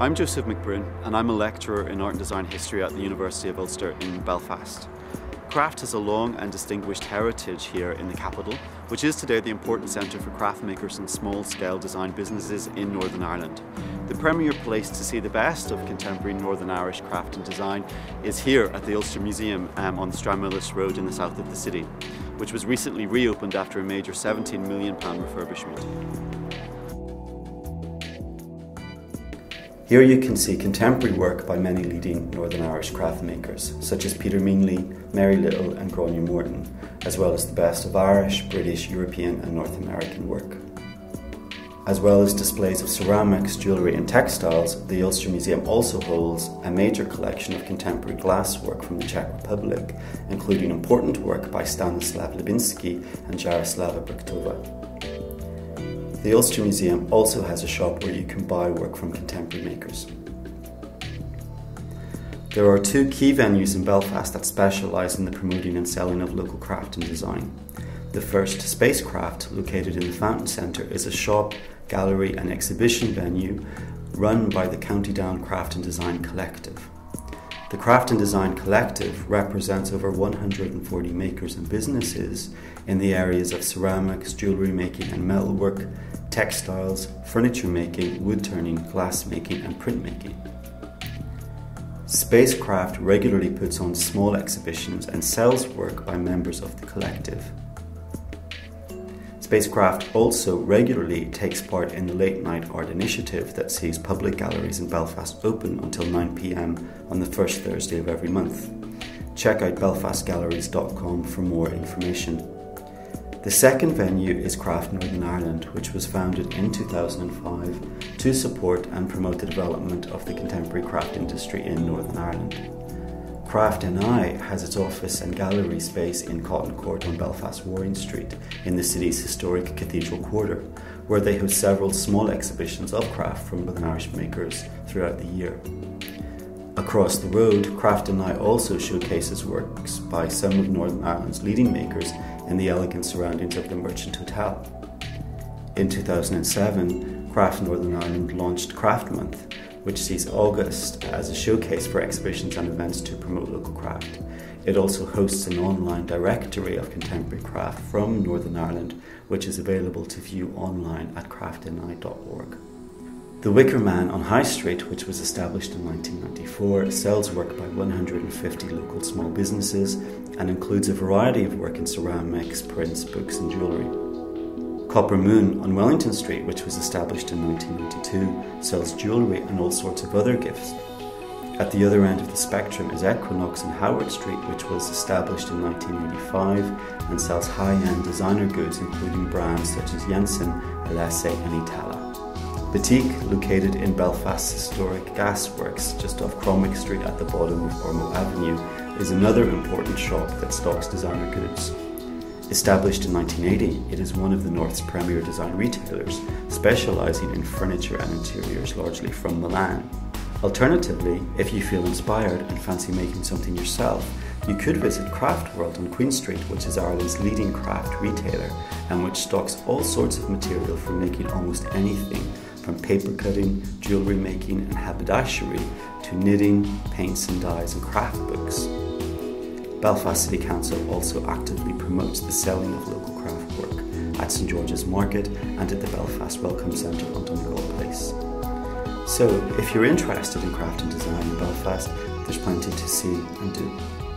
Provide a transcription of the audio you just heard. I'm Joseph McBrinn and I'm a lecturer in art and design history at the University of Ulster in Belfast. Craft has a long and distinguished heritage here in the capital, which is today the important centre for craft makers and small-scale design businesses in Northern Ireland. The premier place to see the best of contemporary Northern Irish craft and design is here at the Ulster Museum on Stranmillis Road in the south of the city, which was recently reopened after a major £17 million refurbishment. Here you can see contemporary work by many leading Northern Irish craft makers, such as Peter Meanley, Mary Little and Gronje Morton, as well as the best of Irish, British, European and North American work. As well as displays of ceramics, jewellery and textiles, the Ulster Museum also holds a major collection of contemporary glass work from the Czech Republic, including important work by Stanislav Libinsky and Jaroslava Brugtova. The Ulster Museum also has a shop where you can buy work from contemporary makers. There are two key venues in Belfast that specialise in the promoting and selling of local craft and design. The first, Spacecraft, located in the Fountain Centre, is a shop, gallery and exhibition venue run by the County Down Craft and Design Collective. The Craft and Design Collective represents over 140 makers and businesses in the areas of ceramics, jewellery making and metalwork, textiles, furniture making, wood turning, glass making and print making. Spacecraft regularly puts on small exhibitions and sells work by members of the collective. Spacecraft also regularly takes part in the Late Night Art Initiative that sees public galleries in Belfast open until 9 p.m. on the first Thursday of every month. Check out BelfastGalleries.com for more information. The second venue is Craft Northern Ireland, which was founded in 2005 to support and promote the development of the contemporary craft industry in Northern Ireland. Craft NI has its office and gallery space in Cotton Court on Belfast Warren Street in the city's historic Cathedral Quarter, where they host several small exhibitions of craft from Northern Irish makers throughout the year. Across the road, Craft NI also showcases works by some of Northern Ireland's leading makers in the elegant surroundings of the Merchant Hotel. In 2007, Craft Northern Ireland launched Craft Month, which sees August as a showcase for exhibitions and events to promote local craft. It also hosts an online directory of contemporary craft from Northern Ireland, which is available to view online at craftni.org. The Wickerman on High Street, which was established in 1994, sells work by 150 local small businesses and includes a variety of work in ceramics, prints, books and jewellery. Copper Moon on Wellington Street, which was established in 1992, sells jewellery and all sorts of other gifts. At the other end of the spectrum is Equinox on Howard Street, which was established in 1985 and sells high-end designer goods including brands such as Jensen, Alessé and Itala. Batik, located in Belfast's historic Gas Works just off Cromac Street at the bottom of Ormeau Avenue, is another important shop that stocks designer goods. Established in 1980, it is one of the North's premier design retailers, specialising in furniture and interiors largely from Milan. Alternatively, if you feel inspired and fancy making something yourself, you could visit Craft World on Queen Street, which is Ireland's leading craft retailer and which stocks all sorts of material for making almost anything, from paper cutting, jewellery making and haberdashery to knitting, paints and dyes and craft books. Belfast City Council also actively promotes the selling of local craft work at St George's Market and at the Belfast Welcome Centre on Donegal Place. So, if you're interested in craft and design in Belfast, there's plenty to see and do.